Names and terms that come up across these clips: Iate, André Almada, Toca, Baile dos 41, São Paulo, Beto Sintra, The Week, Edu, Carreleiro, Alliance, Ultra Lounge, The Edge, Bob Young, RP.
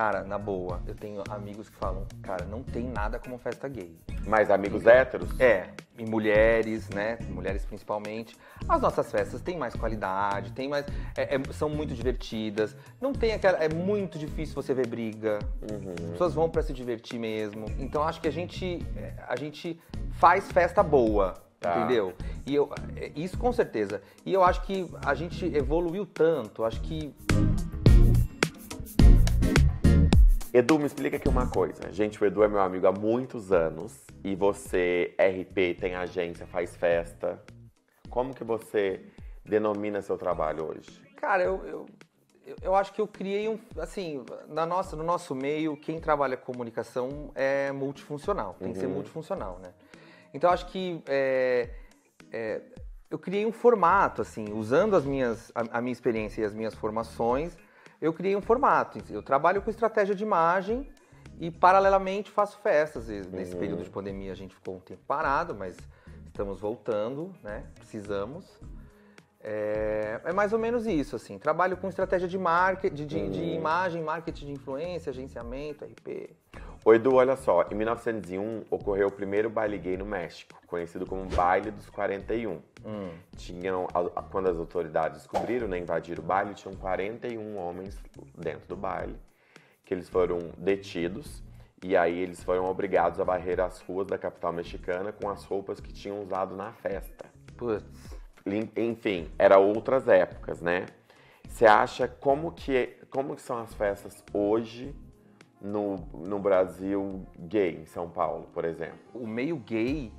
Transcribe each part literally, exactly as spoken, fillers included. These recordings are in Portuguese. Cara, na boa, eu tenho amigos que falam, cara, não tem nada como festa gay. Mas amigos então, héteros? É, e mulheres, né? Mulheres principalmente. As nossas festas têm mais qualidade, tem mais, é, é, são muito divertidas. Não tem aquela... É muito difícil você ver briga. Uhum. As pessoas vão pra se divertir mesmo. Então, acho que a gente, a gente faz festa boa. Tá. Entendeu? E eu, isso com certeza. E eu acho que a gente evoluiu tanto, acho que... Edu, me explica aqui uma coisa. Gente, o Edu é meu amigo há muitos anos. E você, R P, tem agência, faz festa. Como que você denomina seu trabalho hoje? Cara, eu... eu... Eu acho que eu criei um, assim, na nossa, no nosso meio, quem trabalha comunicação é multifuncional, tem uhum. que ser multifuncional, né? Então acho que é, é, eu criei um formato, assim, usando as minhas, a, a minha experiência e as minhas formações, eu criei um formato. Eu trabalho com estratégia de imagem e paralelamente faço festas. Nesse uhum. período de pandemia a gente ficou um tempo parado, mas estamos voltando, né? Precisamos. É, é mais ou menos isso, assim. Trabalho com estratégia de, market, de, de, hum. de imagem, marketing de influência, agenciamento, R P. Ô Edu, olha só, em mil novecentos e um ocorreu o primeiro baile gay no México, conhecido como Baile dos quarenta e um. Hum. Tinham, quando as autoridades descobriram, né, invadiram o baile, tinham quarenta e um homens dentro do baile, que eles foram detidos. E aí eles foram obrigados a varrer as ruas da capital mexicana com as roupas que tinham usado na festa. Putz. Enfim, era outras épocas, né? Você acha como que, como que são as festas hoje no, no Brasil gay, em São Paulo, por exemplo? O meio gay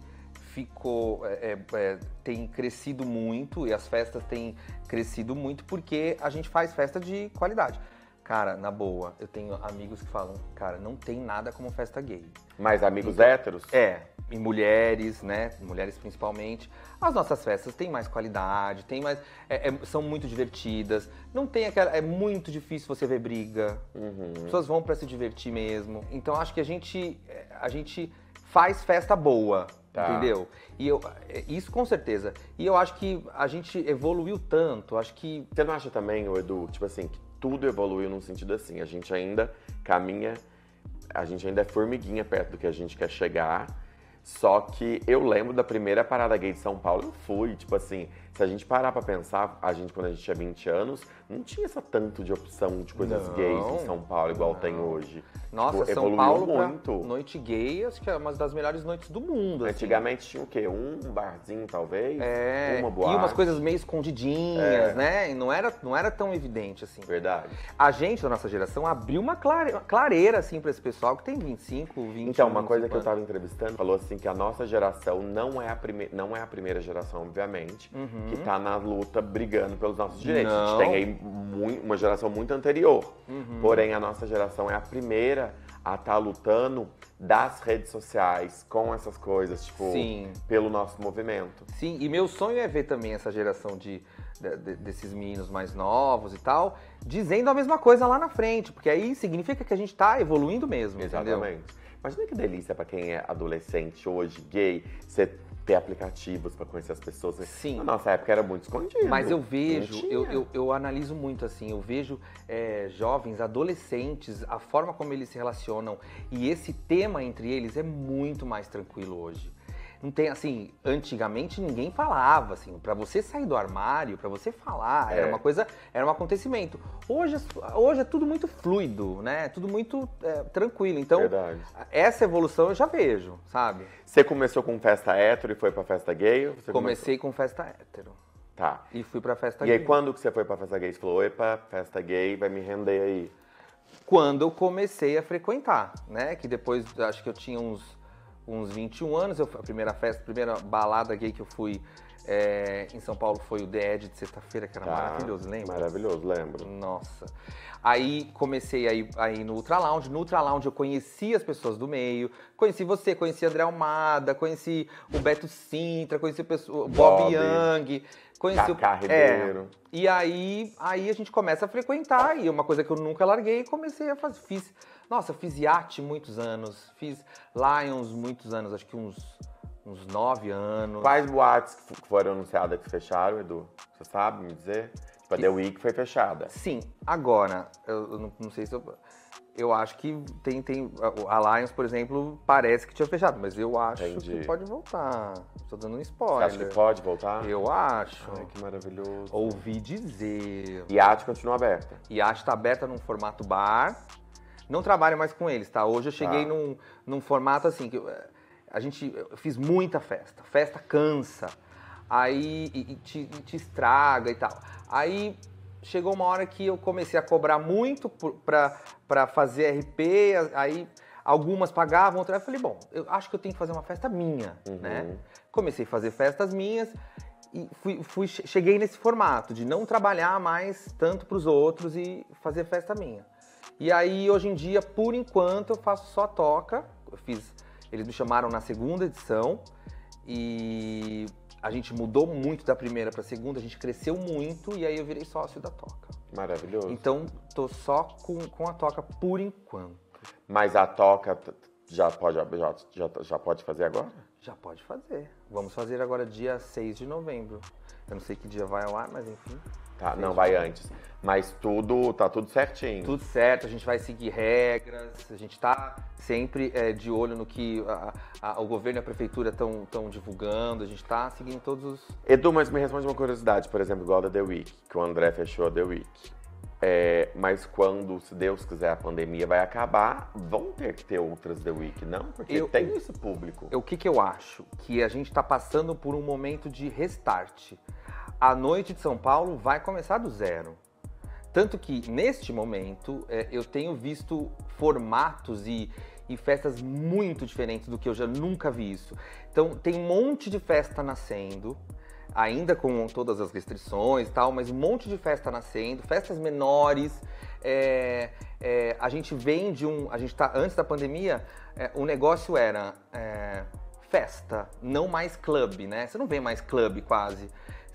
ficou, é, é, tem crescido muito e as festas têm crescido muito porque a gente faz festa de qualidade. Cara, na boa, eu tenho amigos que falam, cara, não tem nada como festa gay. Mas amigos então, héteros? É, e mulheres, né? Mulheres principalmente. As nossas festas têm mais qualidade, têm mais, é, é, são muito divertidas. Não tem aquela... É muito difícil você ver briga. Uhum. As pessoas vão pra se divertir mesmo. Então, acho que a gente, a gente faz festa boa. Tá. Entendeu? E eu, isso com certeza. E eu acho que a gente evoluiu tanto, acho que... Você não acha também, Edu, tipo assim... Que tudo evoluiu num sentido assim, a gente ainda caminha, a gente ainda é formiguinha perto do que a gente quer chegar, só que eu lembro da primeira parada gay de São Paulo, eu fui, tipo assim, se a gente parar pra pensar, a gente quando a gente tinha vinte anos, não tinha essa tanto de opção de coisas não, gays em São Paulo, igual não. tem hoje. Nossa, tipo, São Paulo muito. Pra noite gay, acho que é uma das melhores noites do mundo. Antigamente assim. Tinha o quê? Um barzinho, talvez? É, uma boate. E umas coisas meio escondidinhas, é. Né? E não era, não era tão evidente, assim. Verdade. A gente, da nossa geração, abriu uma clareira, clareira, assim, pra esse pessoal que tem vinte e cinco, vinte Então, uma coisa que eu tava entrevistando, falou assim, que a nossa geração não é a, prime... não é a primeira geração, obviamente, uhum. que tá na luta brigando pelos nossos direitos. Não. A gente tem aí muito, uma geração muito anterior. Uhum. Porém, a nossa geração é a primeira a estar lutando das redes sociais com essas coisas, tipo, Sim. pelo nosso movimento. Sim, e meu sonho é ver também essa geração de, de, desses meninos mais novos e tal, dizendo a mesma coisa lá na frente, porque aí significa que a gente tá evoluindo mesmo, Exatamente. Entendeu? Imagina que delícia pra quem é adolescente hoje, gay, você ter aplicativos pra conhecer as pessoas. Sim. Na nossa época era muito escondido. Mas eu vejo, eu, eu, eu analiso muito assim, eu vejo é, jovens, adolescentes, a forma como eles se relacionam e esse tema entre eles é muito mais tranquilo hoje. Não tem, assim, antigamente ninguém falava, assim, pra você sair do armário, pra você falar, é. Era uma coisa, era um acontecimento. Hoje, hoje é tudo muito fluido, né? Tudo muito é, tranquilo. Então, Verdade. Essa evolução eu já vejo, sabe? Você começou com festa hétero e foi pra festa gay? Ou você Comecei começou? Com festa hétero. Tá. E fui pra festa e gay. E aí, quando que você foi pra festa gay? Você falou, epa, festa gay, vai me render aí. Quando eu comecei a frequentar, né? Que depois, acho que eu tinha uns... uns vinte e um anos, eu, a primeira festa, a primeira balada gay que eu fui é, em São Paulo foi o The Edge de sexta-feira, que era ah, maravilhoso, lembra? Maravilhoso, lembro. Nossa. Aí comecei a ir, a ir no Ultra Lounge. No Ultra Lounge eu conheci as pessoas do meio, conheci você, conheci André Almada, conheci o Beto Sintra, conheci o pessoa, Bob Young, conheci o Carreleiro. É, e aí, aí a gente começa a frequentar, e uma coisa que eu nunca larguei, comecei a fazer, fiz... Nossa, fiz Iate muitos anos, fiz Lions muitos anos, acho que uns, uns nove anos. Quais boates que foram anunciadas que fecharam, Edu? Você sabe me dizer? Pra que... The Week foi fechada. Sim. Agora, eu, eu não, não sei se eu... Eu acho que tem, tem... A Alliance, por exemplo, parece que tinha fechado, mas eu acho Entendi. que pode voltar. Tô dando um spoiler. Você acha que pode voltar? Eu acho. Ai, que maravilhoso. Ouvi dizer. E a Iate continua aberta. E a Iate tá aberta num formato bar. Não trabalho mais com eles, tá? Hoje eu cheguei tá. num, num formato assim, que eu, a gente... Eu fiz muita festa. Festa cansa. Aí e, e te, e te estraga e tal. Aí... Chegou uma hora que eu comecei a cobrar muito para fazer R P, aí algumas pagavam, outras. Eu falei, bom, eu acho que eu tenho que fazer uma festa minha, uhum. né? Comecei a fazer festas minhas e fui, fui, cheguei nesse formato de não trabalhar mais tanto para os outros e fazer festa minha. E aí, hoje em dia, por enquanto, eu faço só toca. Eu fiz, eles me chamaram na segunda edição e... A gente mudou muito da primeira para a segunda, a gente cresceu muito e aí eu virei sócio da Toca. Maravilhoso. Então, tô só com, com a Toca por enquanto. Mas a Toca já pode, já, já, já pode fazer agora? Já pode fazer. Vamos fazer agora dia seis de novembro. Eu não sei que dia vai ao ar, mas enfim. Tá, não, vai antes. Mas tudo, tá tudo certinho. Tudo certo, a gente vai seguir regras, a gente tá sempre é, de olho no que a, a, o governo e a prefeitura estão tão divulgando, a gente tá seguindo todos os... Edu, mas me responde uma curiosidade, por exemplo, igual da The Week, que o André fechou a The Week. É, mas quando, se Deus quiser, a pandemia vai acabar, vão ter que ter outras The Week, não? Porque eu, tem esse público. O que que eu acho? Que a gente tá passando por um momento de restart. A noite de São Paulo vai começar do zero. Tanto que, neste momento, é, eu tenho visto formatos e, e festas muito diferentes do que eu já nunca vi isso. Então, tem um monte de festa nascendo, ainda com todas as restrições e tal, mas um monte de festa nascendo, festas menores. É, é, a gente vem de um... A gente tá, antes da pandemia, é, o negócio era é, festa, não mais clube, né? Você não vê mais clube quase.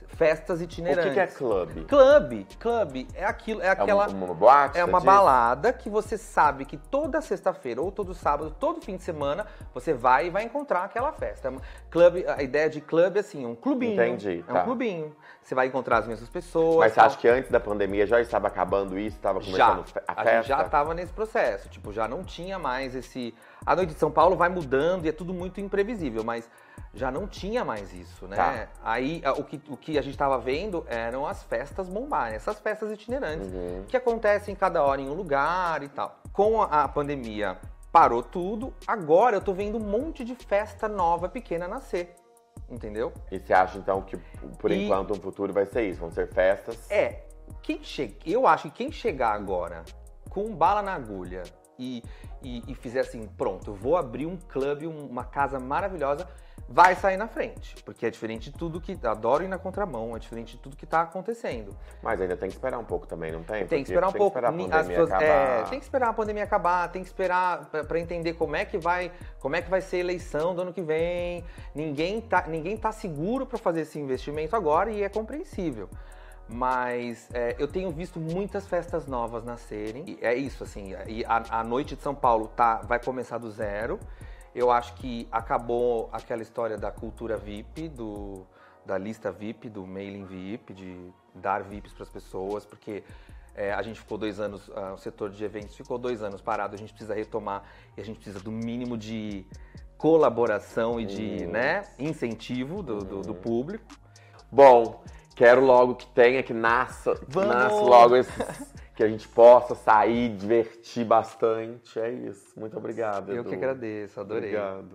Festas itinerantes. O que, que é clube? Clube, clube é aquilo, é aquela. É uma, uma boate, é uma balada que você sabe que toda sexta-feira ou todo sábado, todo fim de semana, você vai e vai encontrar aquela festa. Clube, a ideia de clube é assim, um clubinho. Entendi. É tá. um clubinho. Você vai encontrar as mesmas pessoas. Mas você tal. acha que antes da pandemia já estava acabando isso, estava começando já. a festa? A gente já estava nesse processo, tipo, já não tinha mais esse. A noite de São Paulo vai mudando e é tudo muito imprevisível, mas já não tinha mais isso, né? Tá. Aí o que, o que a gente estava vendo eram as festas bombarem, essas festas itinerantes uhum. que acontecem cada hora em um lugar e tal. Com a, a pandemia parou tudo, agora eu tô vendo um monte de festa nova, pequena, nascer. Entendeu? E você acha, então, que por e... enquanto o futuro vai ser isso? Vão ser festas? É. Quem che... Eu acho que quem chegar agora com bala na agulha e, e, e fizer assim, pronto, eu vou abrir um clube, uma casa maravilhosa, vai sair na frente, porque é diferente de tudo que... Adoro ir na contramão, é diferente de tudo que tá acontecendo. Mas ainda tem que esperar um pouco também, não tem? Tem que esperar um tem pouco. Que esperar a pandemia pessoas, acabar. É, tem que esperar a pandemia acabar, tem que esperar para entender como é, que vai, como é que vai ser a eleição do ano que vem. Ninguém tá, ninguém tá seguro para fazer esse investimento agora e é compreensível. Mas é, eu tenho visto muitas festas novas nascerem. E é isso, assim, e a, a noite de São Paulo tá, vai começar do zero. Eu acho que acabou aquela história da cultura V I P, do, da lista V I P, do mailing V I P, de dar V I Ps para as pessoas, porque é, a gente ficou dois anos, uh, o setor de eventos ficou dois anos parado, a gente precisa retomar e a gente precisa do mínimo de colaboração e uhum. de né, incentivo do, uhum. do, do público. Bom, quero logo que tenha, que nasça, que nasça logo esses... Que a gente possa sair, divertir bastante. É isso. Muito obrigado, Edu. Eu que agradeço. Adorei. Obrigado.